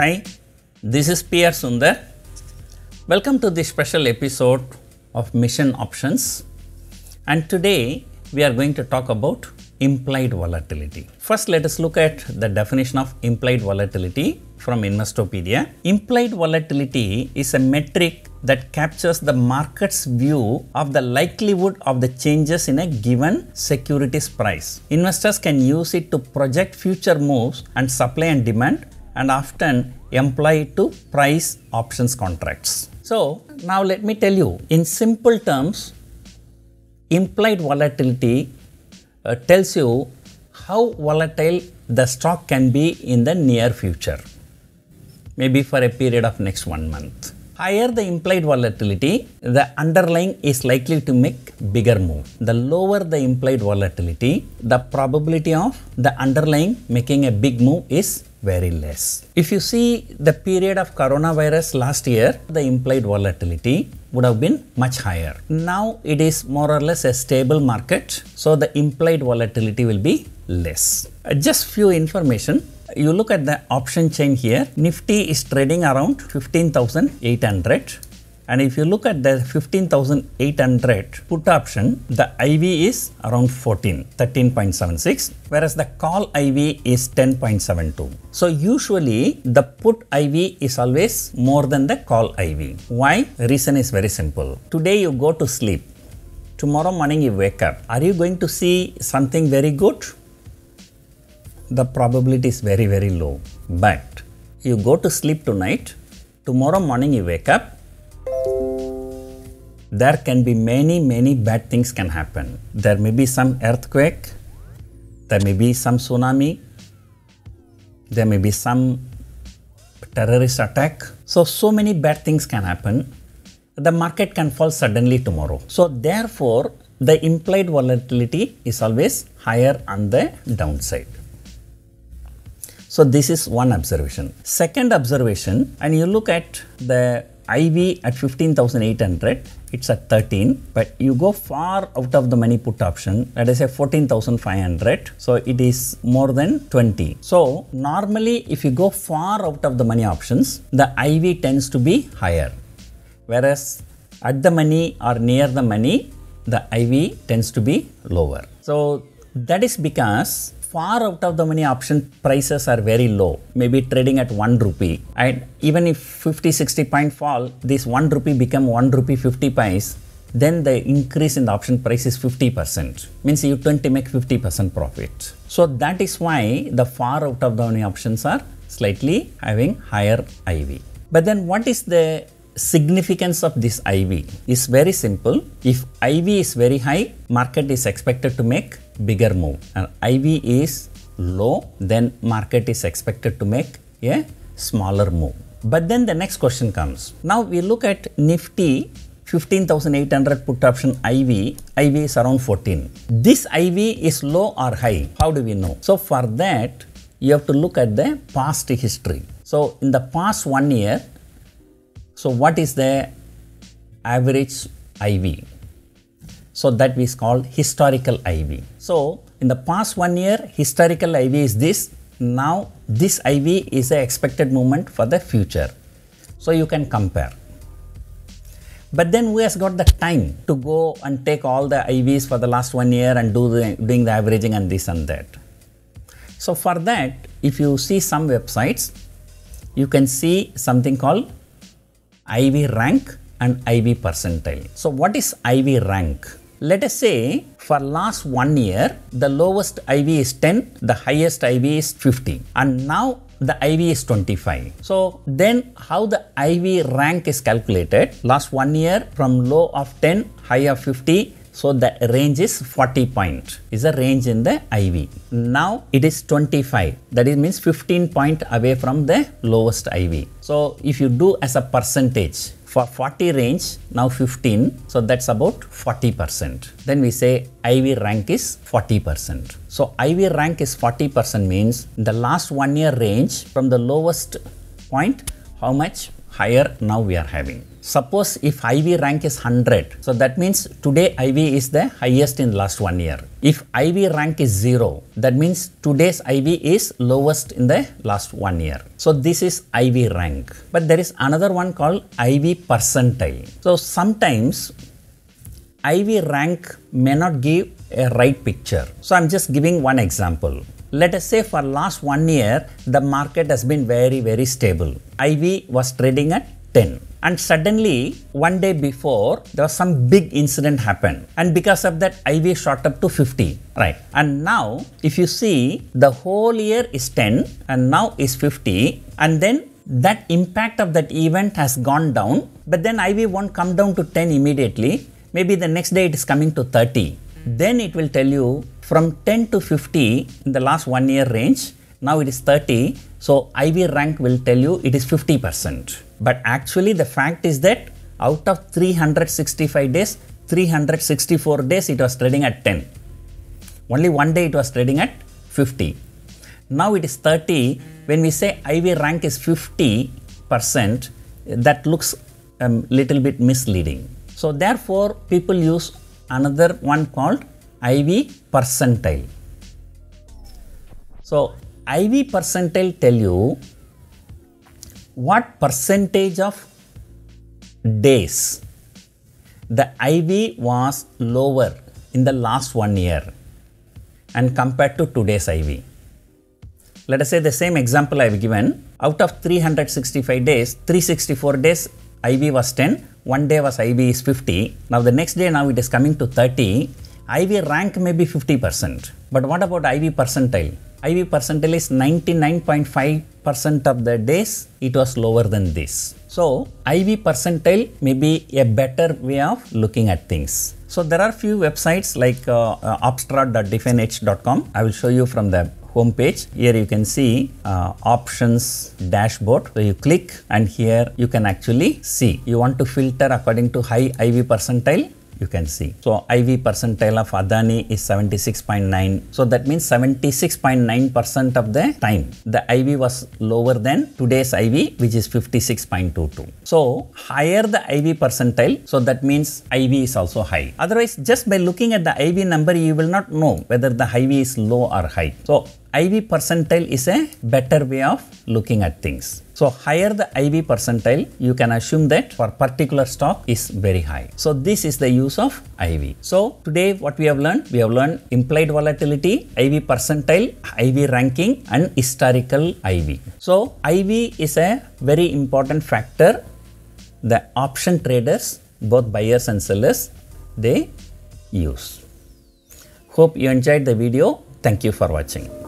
Hi, this is P R Sundar. Welcome to this special episode of Mission Options. And today we are going to talk about implied volatility. First, let us look at the definition of implied volatility from Investopedia. Implied volatility is a metric that captures the market's view of the likelihood of the changes in a given security's price. Investors can use it to project future moves and supply and demand, and often employ it to price options contracts. So now let me tell you in simple terms, implied volatility tells you how volatile the stock can be in the near future, maybe for a period of next 1 month. Higher the implied volatility, the underlying is likely to make bigger move. The lower the implied volatility, the probability of the underlying making a big move is very less. If you see the period of coronavirus last year, the implied volatility would have been much higher. Now it is more or less a stable market, so the implied volatility will be less. Just few information. You look at the option chain here. Nifty is trading around 15,800, and if you look at the 15,800 put option, the IV is around 13.76, whereas the call IV is 10.72. So usually the put IV is always more than the call IV. Why? Reason is very simple. Today you go to sleep, tomorrow morning you wake up. Are you going to see something very good? The probability is very, very low. But you go to sleep tonight, tomorrow morning you wake up, there can be many bad things can happen. There may be some earthquake, there may be some tsunami, there may be some terrorist attack. So many bad things can happen. The market can fall suddenly tomorrow. So therefore, the implied volatility is always higher on the downside. So this is one observation. Second observation, and you look at the IV at 15,800, it's at 13, but you go far out of the money put option, that is a 14,500, so it is more than 20. So normally if you go far out of the money options, the IV tends to be higher, whereas at the money or near the money, the IV tends to be lower. So that is because far out of the money option prices are very low, maybe trading at 1 rupee. And even if 50-60 point fall, this 1 rupee become 1 rupee 50 paise, then the increase in the option price is 50%. Means you tend to make 50% profit. So that is why the far out of the money options are slightly having higher IV. But then what is the significance of this IV? Is very simple. If IV is very high, market is expected to make bigger move, and IV is low, then market is expected to make a smaller move. But then the next question comes. Now we look at Nifty 15,800 put option IV is around 14. This IV is low or high? How do we know? So for that, you have to look at the past history. So in the past 1 year, so what is the average IV? So that is called historical IV. So in the past 1 year, historical IV is this. Now this IV is the expected movement for the future. So you can compare. But then who has got the time to go and take all the IVs for the last 1 year and doing the averaging and this and that? So for that, if you see some websites, you can see something called IV rank and IV percentile. So what is IV rank? Let us say for last 1 year, the lowest IV is 10, the highest IV is 50, and now the IV is 25. So then how the IV rank is calculated? Last 1 year, from low of 10, high of 50, so the range is 40 point is the range in the IV. Now it is 25, that is means 15 point away from the lowest IV. So if you do as a percentage, for 40 range, now 15, so that's about 40%. Then we say IV rank is 40%. So IV rank is 40% means the last 1 year range from the lowest point, how much? higher now we are having. Suppose if IV rank is 100, so that means today IV is the highest in last 1 year. If IV rank is 0, that means today's IV is lowest in the last 1 year. So this is IV rank. But there is another one called IV percentile. So sometimes IV rank may not give a right picture. So I'm just giving one example. Let us say for last 1 year, the market has been very stable. IV was trading at 10. And suddenly, one day before, there was some big incident happened. And because of that, IV shot up to 50, right? And now, if you see, the whole year is 10 and now is 50. And then that impact of that event has gone down. But then IV won't come down to 10 immediately. Maybe the next day it is coming to 30. Then it will tell you from 10 to 50 in the last 1 year range. Now it is 30. So IV rank will tell you it is 50%. But actually the fact is that out of 365 days, 364 days it was trading at 10. Only 1 day it was trading at 50. Now it is 30. When we say IV rank is 50%, that looks a little bit misleading. So therefore people use another one called IV percentile. So IV percentile tell you what percentage of days the IV was lower in the last 1 year and compared to today's IV. Let us say the same example I have given. Out of 365 days, 364 days IV was 10. 1 day was IV is 50. Now the next day now it is coming to 30. IV rank may be 50%. But what about IV percentile? IV percentile is 99.5% of the days it was lower than this. So IV percentile may be a better way of looking at things. So there are few websites like opstra.definedge.com. I will show you from the home page. Here you can see options dashboard. So you click and here you can actually see. You want to filter according to high IV percentile. You can see. So IV percentile of Adani is 76.9. So that means 76.9% of the time the IV was lower than today's IV, which is 56.22. So higher the IV percentile, so that means IV is also high. Otherwise, just by looking at the IV number, you will not know whether the IV is low or high. So IV percentile is a better way of looking at things. So higher the IV percentile, you can assume that for particular stock is very high. So this is the use of IV. So today what we have learned implied volatility, IV percentile, IV ranking and historical IV. So IV is a very important factor. The option traders, both buyers and sellers, they use. Hope you enjoyed the video. Thank you for watching.